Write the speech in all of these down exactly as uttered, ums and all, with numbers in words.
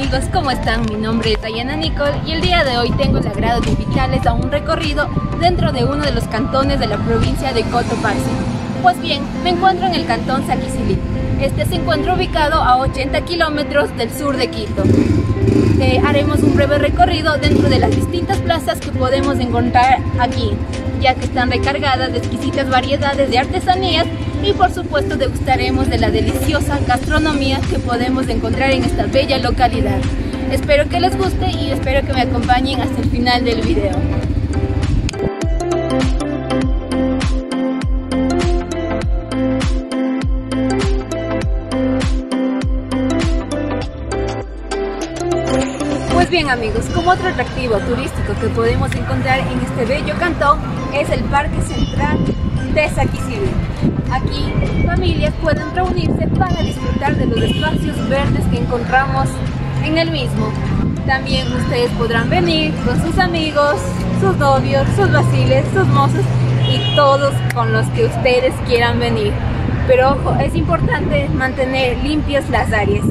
amigos, ¿cómo están? Mi nombre es Dayana Nicole y el día de hoy tengo el agrado de invitarles a un recorrido dentro de uno de los cantones de la provincia de Cotopaxi. Pues bien, me encuentro en el cantón Saquisilí. Este se encuentra ubicado a ochenta kilómetros del sur de Quito. Eh, haremos un breve recorrido dentro de las distintas plazas que podemos encontrar aquí, ya que están recargadas de exquisitas variedades de artesanías y por supuesto degustaremos de la deliciosa gastronomía que podemos encontrar en esta bella localidad. Espero que les guste y espero que me acompañen hasta el final del video. Pues bien amigos, como otro atractivo turístico que podemos encontrar en este bello cantón es el Parque Central de Saquisilí. Aquí familias pueden reunirse para disfrutar de los espacios verdes que encontramos en el mismo. También ustedes podrán venir con sus amigos, sus novios, sus vaciles, sus mozos y todos con los que ustedes quieran venir. Pero ojo, es importante mantener limpias las áreas.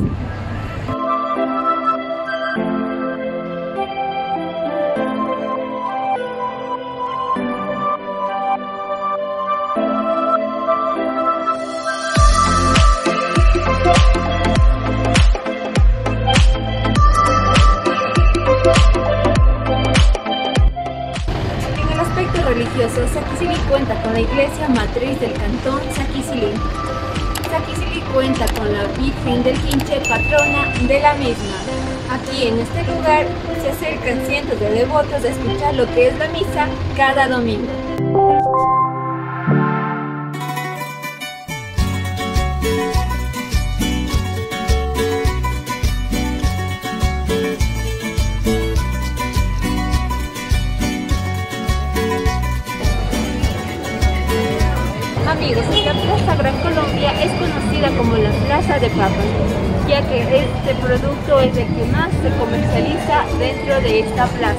Religioso, Saquisilí cuenta con la iglesia matriz del cantón Saquisilí. Saquisilí cuenta con la Virgen del Quinche, patrona de la misma. Aquí en este lugar se acercan cientos de devotos a escuchar lo que es la misa cada domingo. Amigos, esta Plaza Gran Colombia es conocida como la Plaza de Papas, ya que este producto es el que más se comercializa dentro de esta plaza.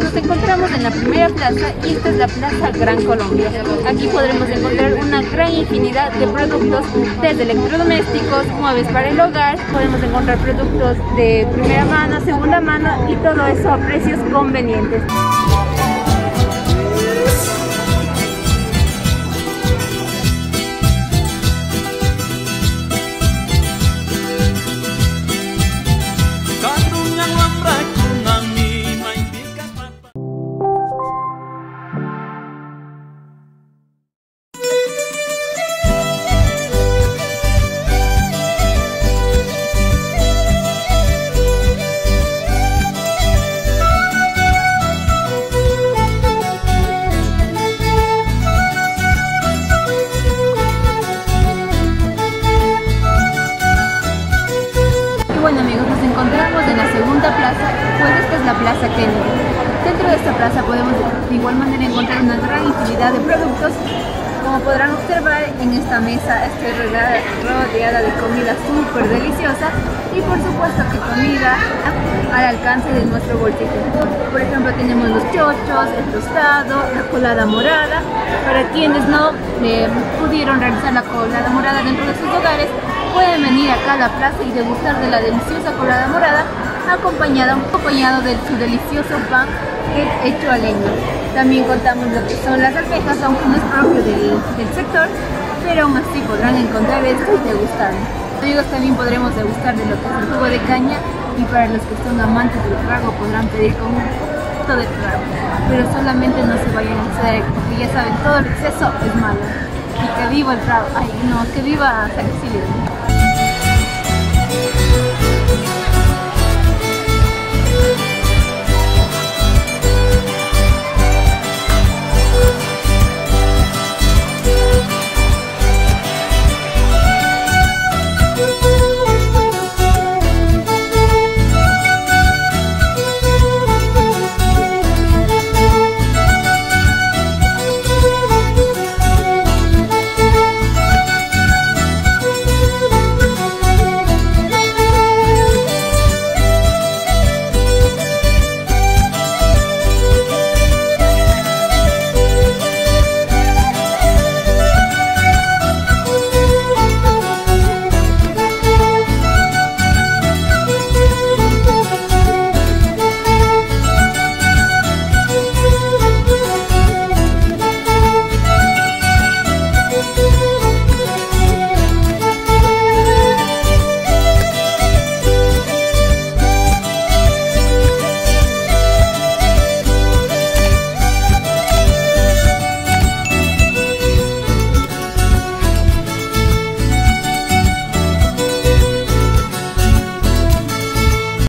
Nos encontramos en la primera plaza y esta es la Plaza Gran Colombia. Aquí podremos encontrar una gran infinidad de productos, desde electrodomésticos, muebles para el hogar, podemos encontrar productos de primera mano, segunda mano y todo eso a precios convenientes. Bueno amigos, nos encontramos en la segunda plaza, pues esta es la Plaza Kennedy. Dentro de esta plaza podemos de igual manera encontrar una gran infinidad de productos. Como podrán observar en esta mesa, estoy rodeada de comida súper deliciosa y por supuesto que comida al alcance de nuestro bolsillo. Por ejemplo, tenemos los chochos, el tostado, la colada morada. Para quienes no eh, pudieron realizar la colada morada dentro de sus hogares, pueden venir acá a la plaza y degustar de la deliciosa colada morada acompañada, acompañado de su delicioso pan que es hecho a leña. También contamos lo que son las almejas, aunque no es propio del, del sector, pero aún así podrán encontrar esto y degustar. Amigos, también podremos degustar de lo que es el jugo de caña y para los que son amantes del trago podrán pedir con un poquito de trago, pero solamente no se vayan a exceder porque ya saben, todo el exceso es malo. Y que viva el trago, ay no, que viva Saquisilí.